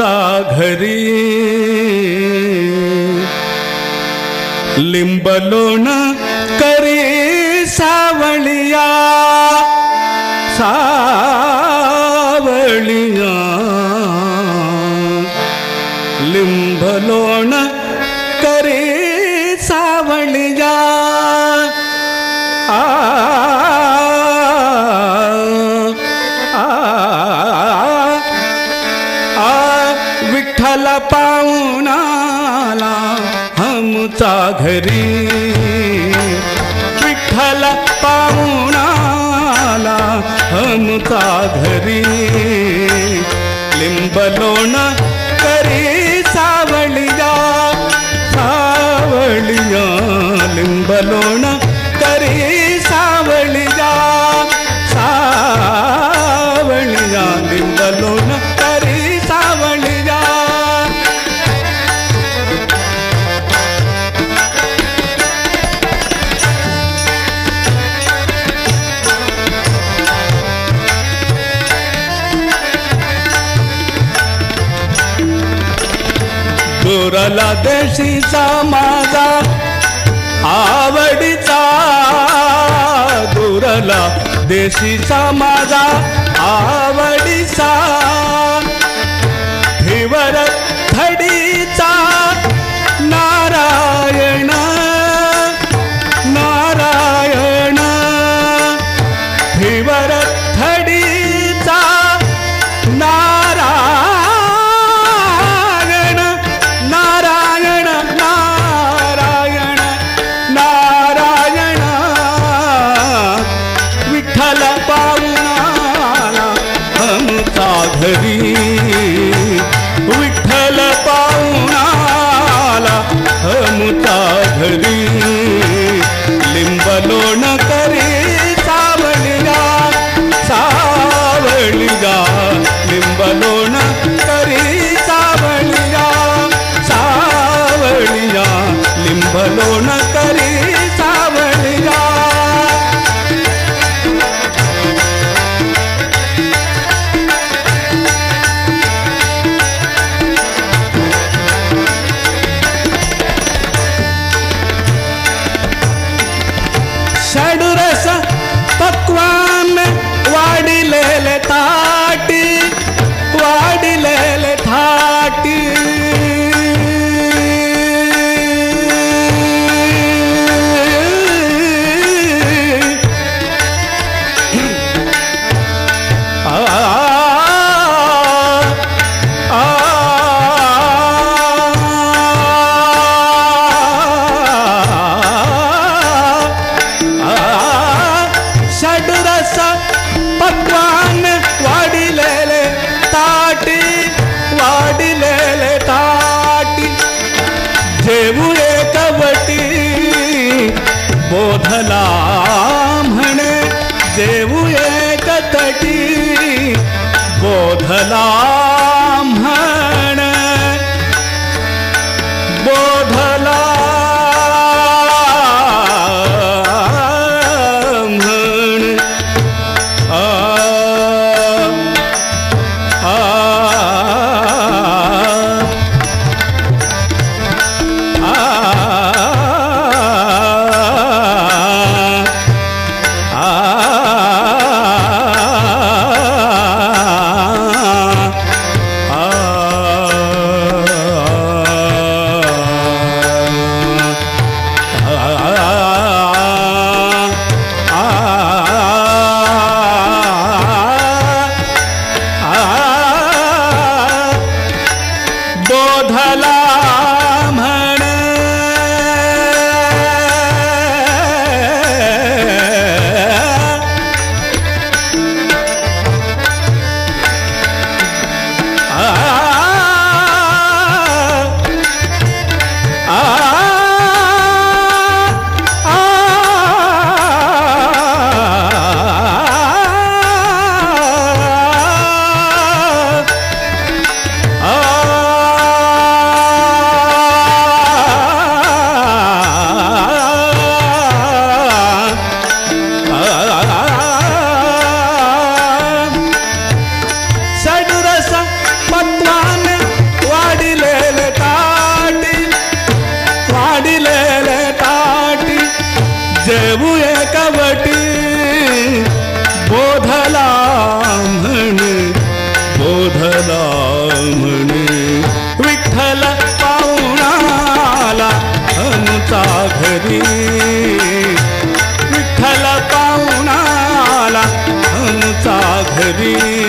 आमच्या घरी लिंब लोणा करी सावळिया सावळिया लिंब लोणा करी सावळिया विठ्ठल पाहुणाला आमच्या घरी विठ्ठल पाहुणाला आमच्या घरी लिंब लोणा करी सावळिया सावळिया लिंब लोणा करी सावळिया सावळिया लिंब लोणा करी सावळिया गोराला देशीचा माझा आवडीचा गोराला देशीचा माझा आवडीचा हिवर थडीचा नारायण नारायण हिवर थडीचा विठ्ठल पाहुणाला आमच्या घरी लिंब लोणा करी सावळिया सावळिया लिंब लोणा करी सावळिया सावळिया लिंब लोणा करी सावळिया षडरस पक्वान वाढलेले ताटी वाढलेले थाटी देवुळे कवटी बोधला म्हणे देवुळे कतटी बोधला म्हणे बोधला हरी।